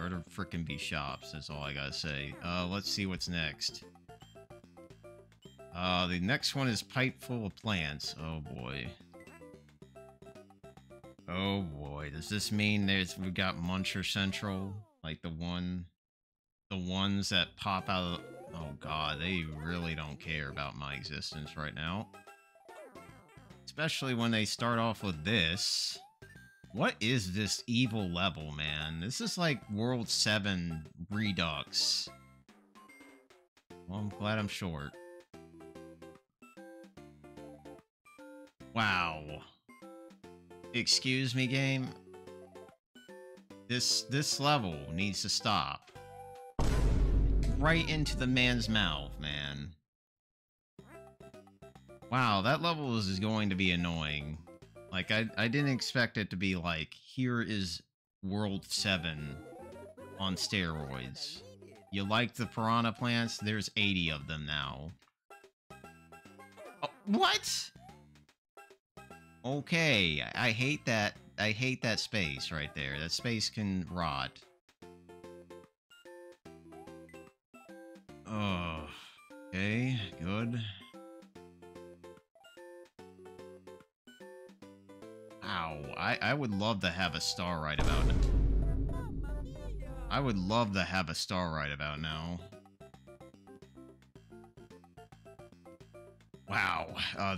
Or to frickin' be shops, that's all I gotta say. Let's see what's next. The next one is pipe full of plants. Oh boy. Oh boy. Does this mean we've got Muncher Central? Like the ones that pop out of... Oh god, they really don't care about my existence right now. Especially when they start off with this. What is this evil level, man? This is like World 7 Redux. Well, I'm glad I'm short. Wow. Excuse me, game? This level needs to stop. Right into the man's mouth, man. Wow, that level is going to be annoying. Like, I didn't expect it to be like, here is World 7 on steroids. You like the piranha plants? There's 80 of them now. Oh, what? Okay, I hate that. I hate that space right there. That space can rot. Oh, okay, good. I would love to have a star right about it. I would love to have a star right about now. Wow,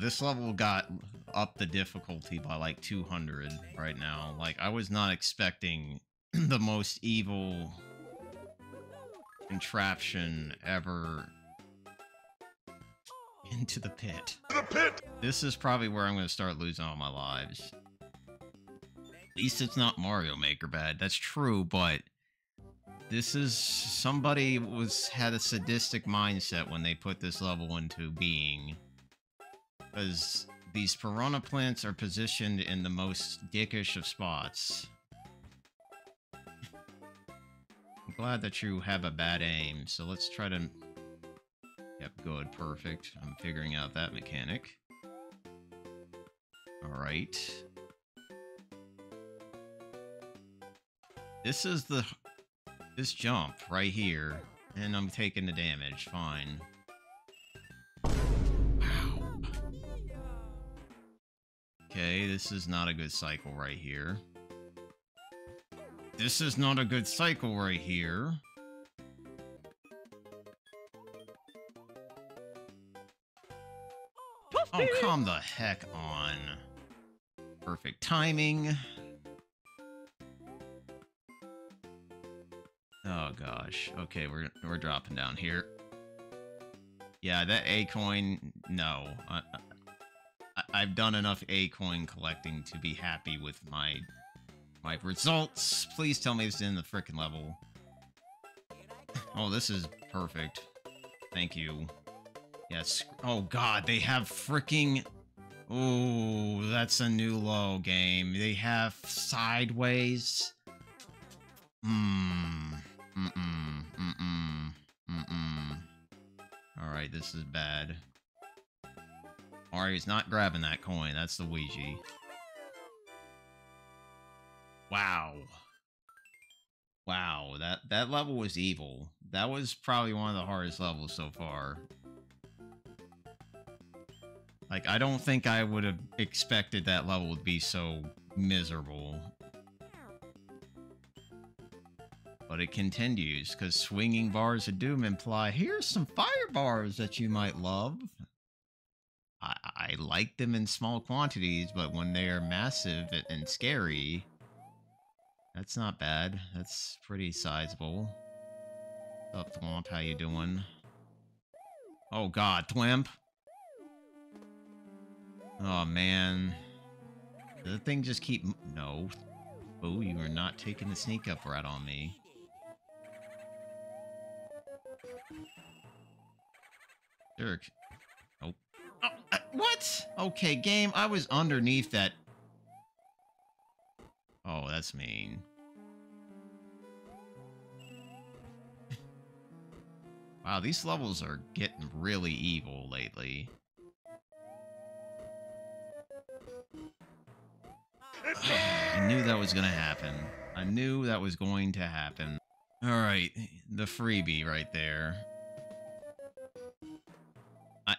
this level got up the difficulty by like 200 right now. Like, I was not expecting the most evil contraption ever into the pit. The pit! This is probably where I'm going to start losing all my lives. At least it's not Mario Maker bad. That's true, but this is somebody had a sadistic mindset when they put this level into being, because these piranha plants are positioned in the most dickish of spots. I'm glad that you have a bad aim. So let's try to. Yep, good, perfect. I'm figuring out that mechanic. All right. This is this jump right here, and I'm taking the damage, fine. Wow. Okay, this is not a good cycle right here. This is not a good cycle right here. Oh, come the heck on. Perfect timing. Oh gosh. Okay, we're dropping down here. Yeah, that A coin. No, I've done enough A coin collecting to be happy with my results. Please tell me it's in the frickin' level. Oh, this is perfect. Thank you. Yes. Oh god, they have fricking. Oh, that's a new low, game. They have sideways. Alright, this is bad. Mario's not grabbing that coin, that's Luigi. Wow. Wow, that level was evil. That was probably one of the hardest levels so far. Like, I don't think I would have expected that level to be so miserable. But it continues, because swinging bars of doom imply, here's some fire bars that you might love. I like them in small quantities, but when they are massive and scary, that's not bad. That's pretty sizable. What's up, Thwomp? How you doing? Oh god, Thwimp! Oh man. Does the thing just keep... No. Oh, you are not taking the sneak up route on me. Dirk. Nope. Oh, what? Okay, game. I was underneath that. Oh, that's mean. Wow, these levels are getting really evil lately. I knew that was going to happen. Alright, the freebie right there.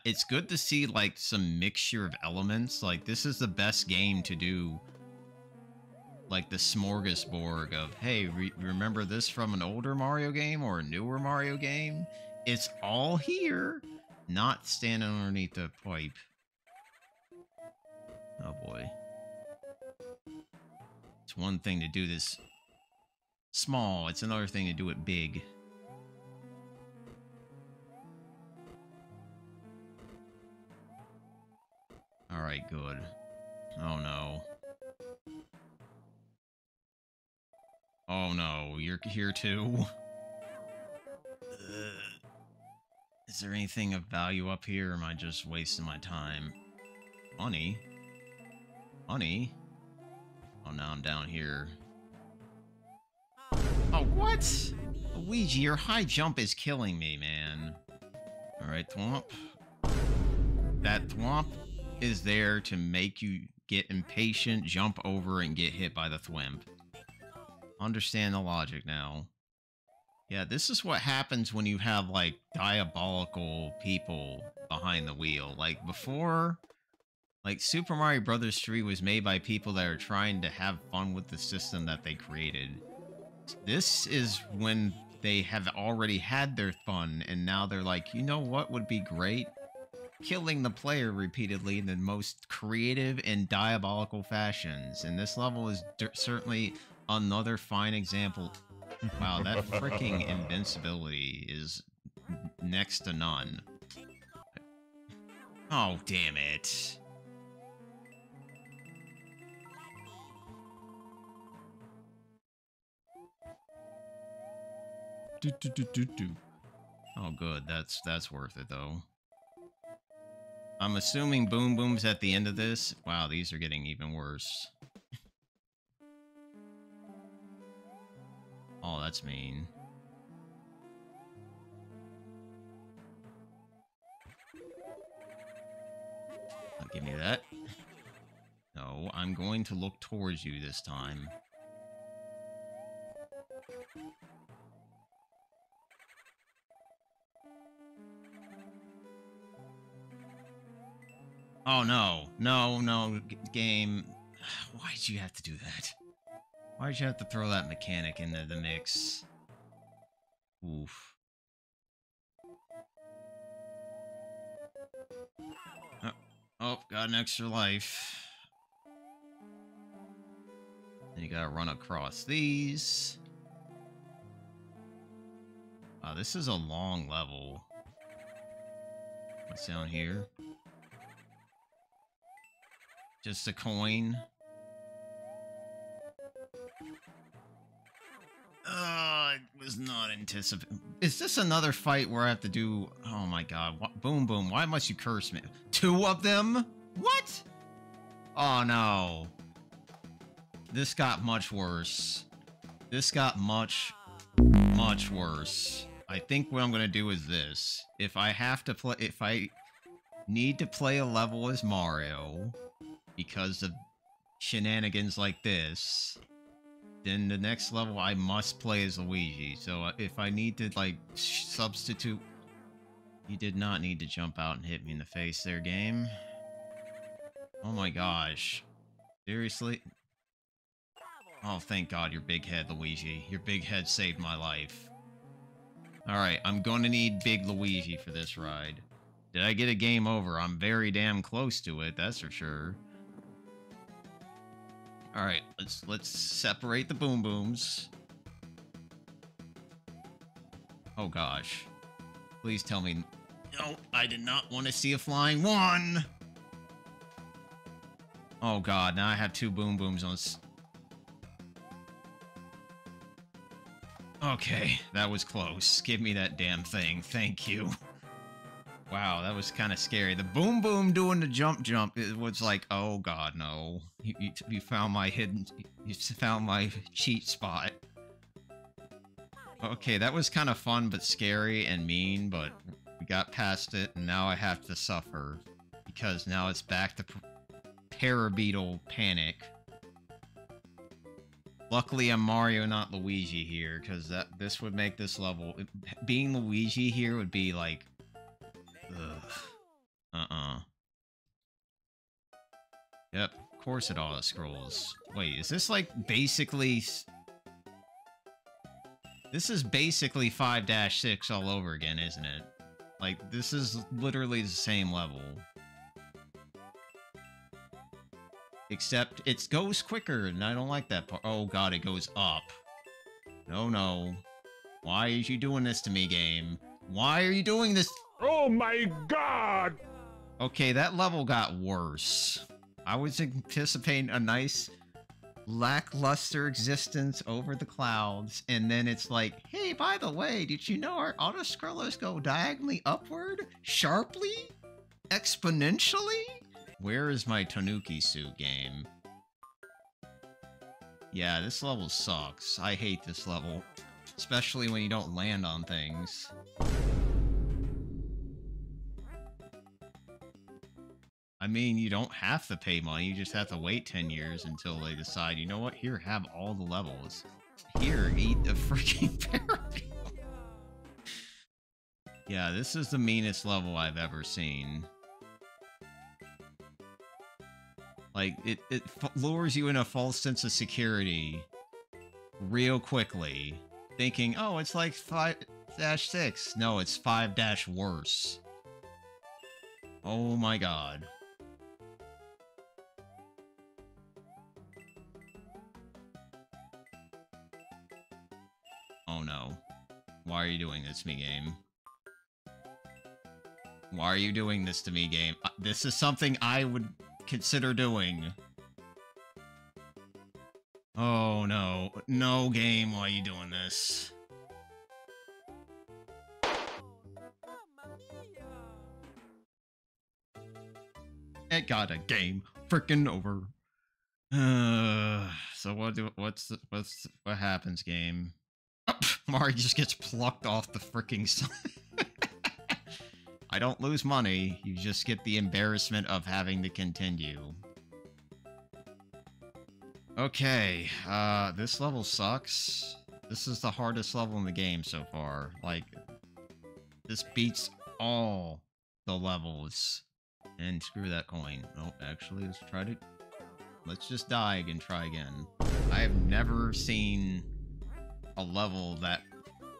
It's good to see, like, some mixture of elements. Like, this is the best game to do, like, the smorgasbord of, hey, remember this from an older Mario game or a newer Mario game? It's all here, not standing underneath the pipe. Oh, boy. It's one thing to do this small. It's another thing to do it big. Alright, good. Oh, no. Oh, no. You're here, too? Is there anything of value up here, or am I just wasting my time? Money? Money? Oh, now I'm down here. Oh, what? Luigi, your high jump is killing me, man. Alright, Thwomp. That Thwomp is there to make you get impatient, jump over, and get hit by the Thwimp. Understand the logic now. Yeah, this is what happens when you have, like, diabolical people behind the wheel. Like, before, like, Super Mario Bros. 3 was made by people that are trying to have fun with the system that they created. This is when they have already had their fun, and now they're like, you know what would be great? Killing the player repeatedly in the most creative and diabolical fashions, and this level is certainly another fine example. Wow, that freaking invincibility is next to none. Oh, damn it. Oh, good. That's worth it, though. I'm assuming Boom Boom's at the end of this. Wow, these are getting even worse. Oh, that's mean. I'll give me that. No, I'm going to look towards you this time. Oh, no. No, no, game. Why did you have to do that? Why did you have to throw that mechanic into the mix? Oof. Oh, oh, got an extra life. Then you gotta run across these. Wow, this is a long level. What's down here? Just a coin. I was not anticipating. Is this another fight where I have to do... Oh my god. Boom Boom, why must you curse me? Two of them? What? Oh no. This got much worse. This got much, much worse. I think what I'm going to do is this. If I have to play... If I need to play a level as Mario... because of shenanigans like this, then the next level I must play as Luigi. So if I need to, like, substitute... You did not need to jump out and hit me in the face there, game. Oh my gosh. Seriously? Oh, thank god, your big head, Luigi. Your big head saved my life. Alright, I'm gonna need Big Luigi for this ride. Did I get a game over? I'm very damn close to it, that's for sure. Alright, let's separate the Boom Booms. Oh gosh. Please tell me... No, I did not want to see a flying one! Oh god, now I have two Boom Booms on... Okay, that was close. Give me that damn thing, thank you. Wow, that was kind of scary. The Boom Boom doing the jump. It was like, oh god, no! You found my hidden, you found my cheat spot. Okay, that was kind of fun, but scary and mean. But we got past it, and now I have to suffer because now it's back to Para Beetle panic. Luckily, I'm Mario, not Luigi here, because this would make this level... Being Luigi here would be like... Ugh. Uh-uh. Yep, of course it auto scrolls. Wait, is this like basically... This is basically 5-6 all over again, isn't it? Like, this is literally the same level. Except it goes quicker, and I don't like that part. Oh god, it goes up. No, no. Why are you doing this to me, game? Why are you doing this? Oh my god! Okay, that level got worse. I was anticipating a nice... lackluster existence over the clouds, and then it's like, hey, by the way, did you know our auto-scrollers go diagonally upward? Sharply? Exponentially? Where is my Tanuki suit game? Yeah, this level sucks. I hate this level. Especially when you don't land on things. I mean, you don't have to pay money, you just have to wait 10 years until they decide, you know what, here, have all the levels. Here, eat the freaking Para Beetle. Yeah, this is the meanest level I've ever seen. Like, it lures you in a false sense of security real quickly, thinking, oh, it's like 5-6. No, it's 5- worse. Oh my god. Oh no. Why are you doing this to me, game? Why are you doing this to me, game? This is something I would consider doing. Oh no. No, game, why are you doing this? It got a game freaking over. So what happens, game? Oh, Mario just gets plucked off the freaking sun. I don't lose money. You just get the embarrassment of having to continue. Okay, this level sucks. This is the hardest level in the game so far. Like, this beats all the levels. And screw that coin. Oh, actually, let's try to... Let's just die and try again. I have never seen a level that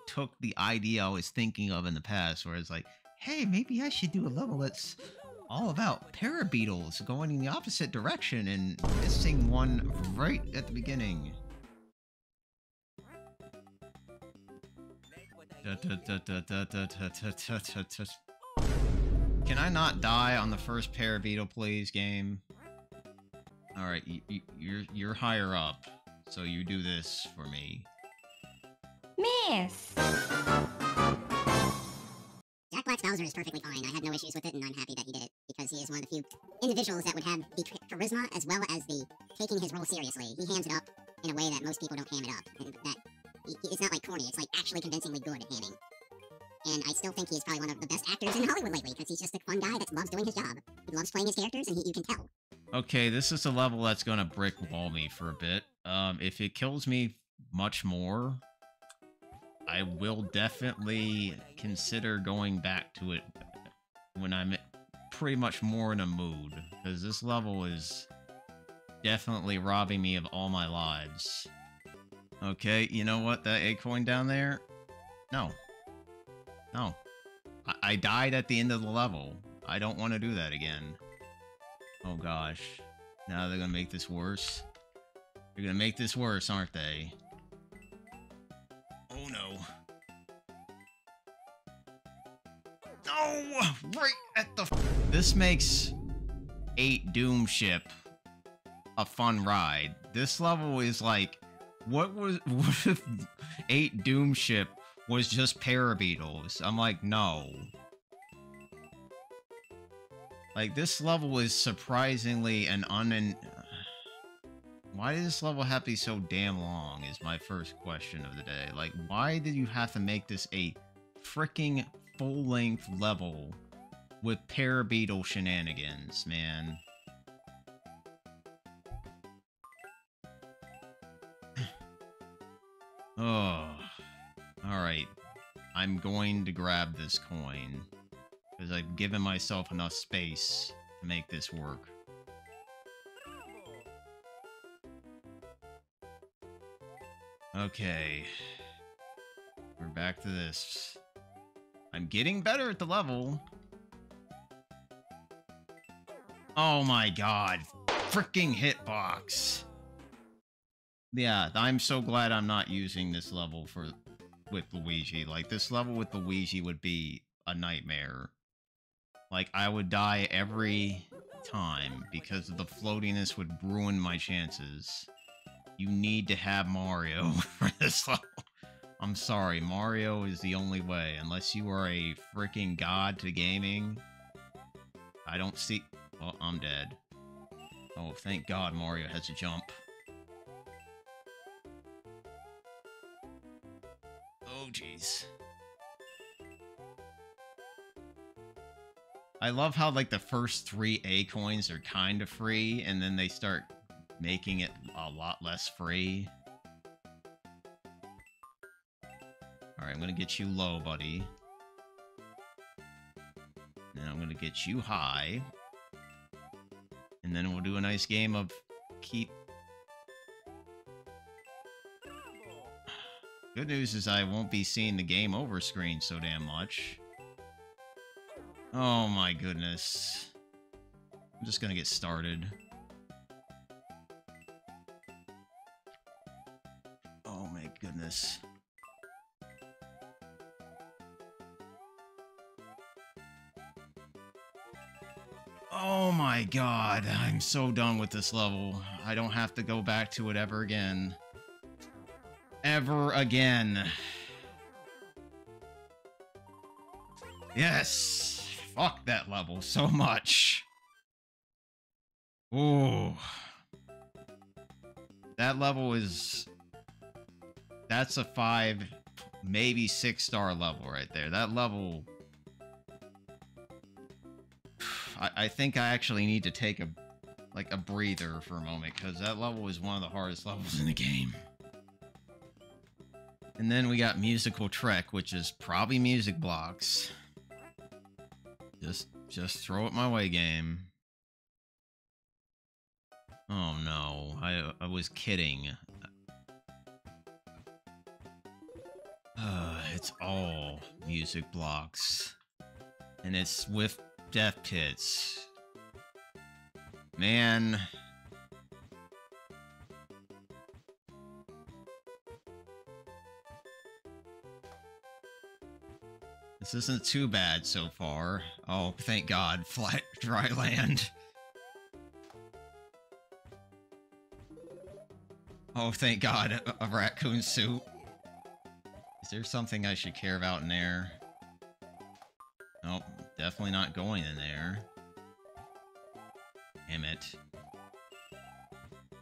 took the idea I was thinking of in the past, where it's like, hey, maybe I should do a level that's all about Para Beetles going in the opposite direction and missing one right at the beginning. Can I not die on the first Para Beetle, please, game? Alright, you're higher up, so you do this for me. Miss! Jack Black's Bowser is perfectly fine. I had no issues with it, and I'm happy that he did it, because he is one of the few individuals that would have the charisma as well as the taking his role seriously. He hands it up in a way that most people don't ham it up, and that it's not like corny, it's like actually convincingly good at hamming. And I still think he's probably one of the best actors in Hollywood lately, because he's just a fun guy that loves doing his job. He loves playing his characters, and you can tell. Okay, this is a level that's gonna brick wall me for a bit. If it kills me much more, I will definitely consider going back to it when I'm pretty much more in a mood, because this level is definitely robbing me of all my lives. Okay, you know what? That egg coin down there? No. No. I died at the end of the level. I don't want to do that again. Oh gosh. Now they're gonna make this worse. They're gonna make this worse, aren't they? Oh no. No! Right at the... This makes 8 Doomship a fun ride. This level is like... What if 8 Doomship was just Para Beetles? I'm like, no. Like, this level is surprisingly an Why does this level have to be so damn long is my first question of the day. Like, why did you have to make this a freaking full-length level with Para Beetle shenanigans, man? Oh. Alright. I'm going to grab this coin. Because I've given myself enough space to make this work. Okay. We're back to this. I'm getting better at the level. Oh my god. Freaking hitbox. Yeah, I'm so glad I'm not using this level with Luigi. Like, this level with Luigi would be a nightmare. Like, I would die every time because of the floatiness would ruin my chances. You need to have Mario for this level. I'm sorry, Mario is the only way. Unless you are a freaking god to gaming. I don't see... Oh, I'm dead. Oh, thank God Mario has a jump. Oh, jeez. I love how, like, the first 3 A coins are kind of free, and then they start making it a lot less free. Alright, I'm gonna get you low, buddy. Then I'm gonna get you high. And then we'll do a nice game of keep. Good news is I won't be seeing the game over screen so damn much. Oh my goodness. I'm just gonna get started. Oh my goodness. Oh my god, I'm so done with this level. I don't have to go back to it ever again. Ever again. Yes! Fuck that level so much. Ooh. That level is... That's a 5, maybe 6-star level right there. That level... I think I actually need to take a breather for a moment, because that level is one of the hardest levels in the game. And then we got Musical Trek, which is probably music blocks. Just throw it my way, game. Oh no, I was kidding. It's all music blocks. And it's with... Death pits. Man. This isn't too bad so far. Oh, thank God. Flat, dry land. Oh, thank God. A raccoon suit. Is there something I should care about in there? Nope. Definitely not going in there. Damn it.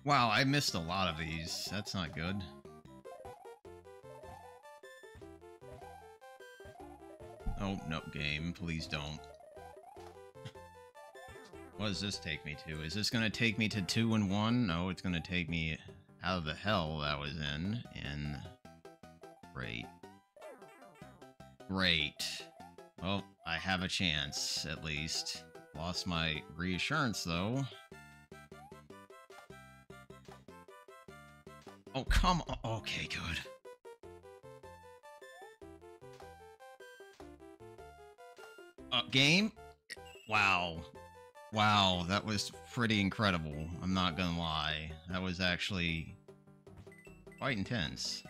Wow, I missed a lot of these. That's not good. Oh, no, game. Please don't. What does this take me to? Is this going to take me to 2 and 1? No, it's going to take me out of the hell that I was in. And... Great. Great. Well... I have a chance, at least. Lost my reassurance, though. Oh, come on. Okay, good. Game? Wow. Wow, that was pretty incredible. I'm not gonna lie. That was actually quite intense.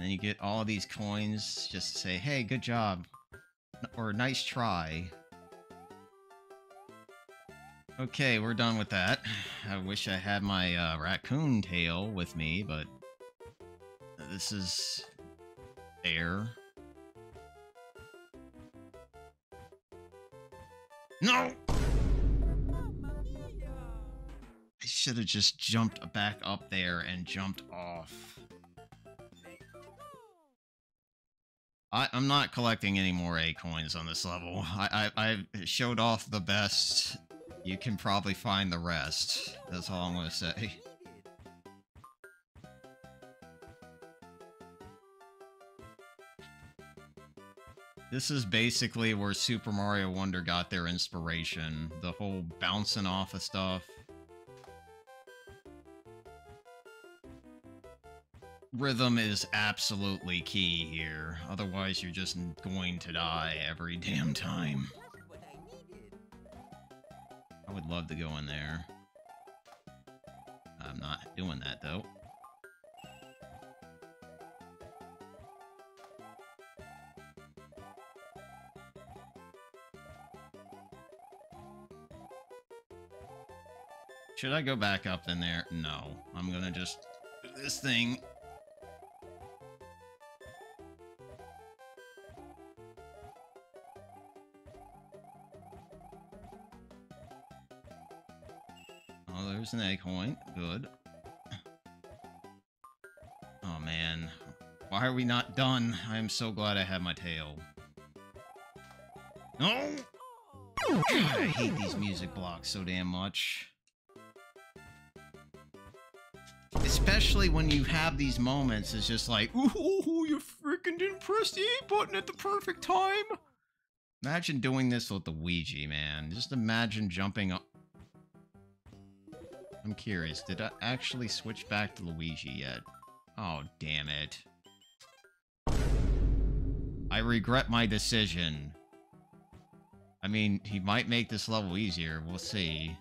And then you get all of these coins just to say, hey, good job. Or nice try. Okay, we're done with that. I wish I had my raccoon tail with me, but... This is... air. No! I should have just jumped back up there and jumped off. I'm not collecting any more A coins on this level. I showed off the best. You can probably find the rest. That's all I'm gonna say. This is basically where Super Mario Wonder got their inspiration. The whole bouncing off of stuff. Rhythm is absolutely key here. Otherwise, you're just going to die every damn time. I would love to go in there. I'm not doing that, though. Should I go back up in there? No. I'm gonna just do this thing. Oh, there's an egg point. Good. Oh, man. Why are we not done? I am so glad I have my tail. No! God, I hate these music blocks so damn much. Especially when you have these moments, it's just like, ooh, you freaking didn't press the A button at the perfect time. Imagine doing this with the Luigi, man. Just imagine jumping up. I'm curious, did I actually switch back to Luigi yet? Oh, damn it. I regret my decision. I mean, he might make this level easier. We'll see.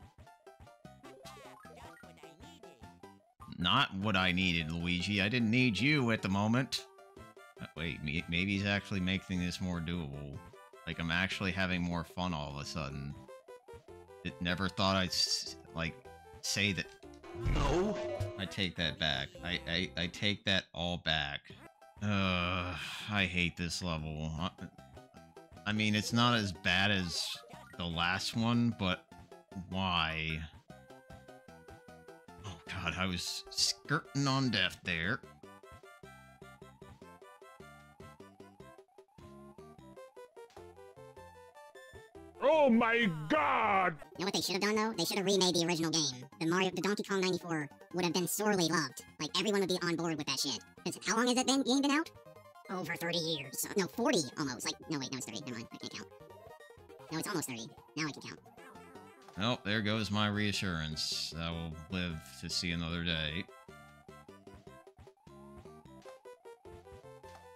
Not what I needed, Luigi. I didn't need you at the moment. Wait, maybe he's actually making this more doable. Like, I'm actually having more fun all of a sudden. It never thought I'd, like, say that. No! I take that back. I take that all back. I hate this level. I mean, it's not as bad as the last one, but why? God, I was skirting on death there. Oh my God! You know what they should have done though? They should have remade the original game. The Donkey Kong 94 would have been sorely loved. Like, everyone would be on board with that shit. Because how long has it been? You ain't been out? Over 30 years. No, 40 almost. Like, no wait, no, it's 30. Never mind, I can't count. No, it's almost 30. Now I can count. Oh, there goes my reassurance. I will live to see another day.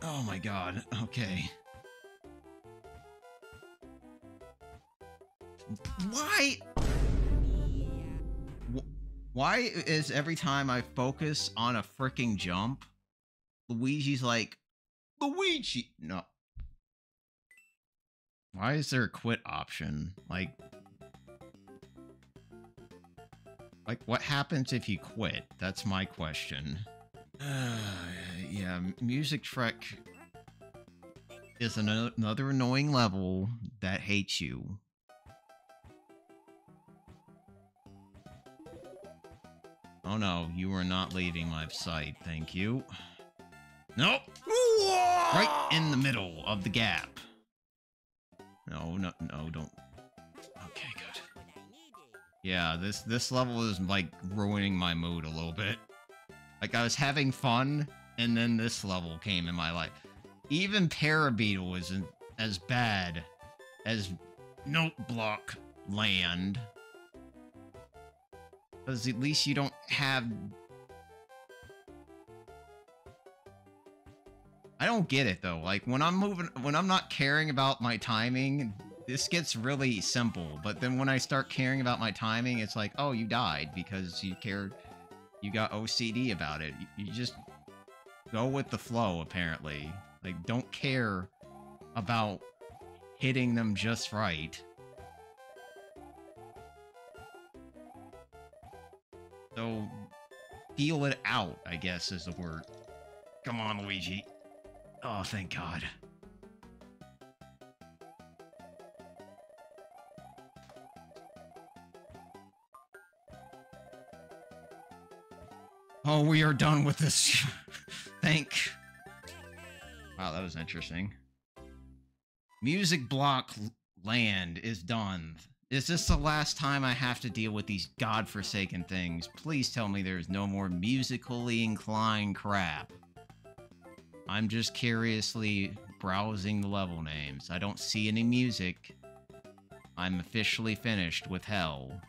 Oh my God, okay. Why? Why is every time I focus on a freaking jump, Luigi's like, Luigi? No. Why is there a quit option? Like, what happens if you quit? That's my question. Yeah, Music Trek is another annoying level that hates you. Oh no, you are not leaving my sight, thank you. Nope! Right in the middle of the gap. No, no, no, don't. Okay, good. Yeah, this level is, like, ruining my mood a little bit. Like, I was having fun, and then this level came in my life. Even Para Beetle isn't as bad as Note Block Land. Because at least you don't have... I don't get it, though. Like, when I'm not caring about my timing... This gets really simple, but then when I start caring about my timing, it's like, oh, you died because you cared, you got OCD about it. You just go with the flow, apparently. Like, don't care about hitting them just right. So, feel it out, I guess, is the word. Come on, Luigi. Oh, thank God. Oh, we are done with this. Thank. Wow, that was interesting. Music Block Land is done. Is this the last time I have to deal with these godforsaken things? Please tell me there's no more musically inclined crap. I'm just curiously browsing the level names. I don't see any music. I'm officially finished with Hell.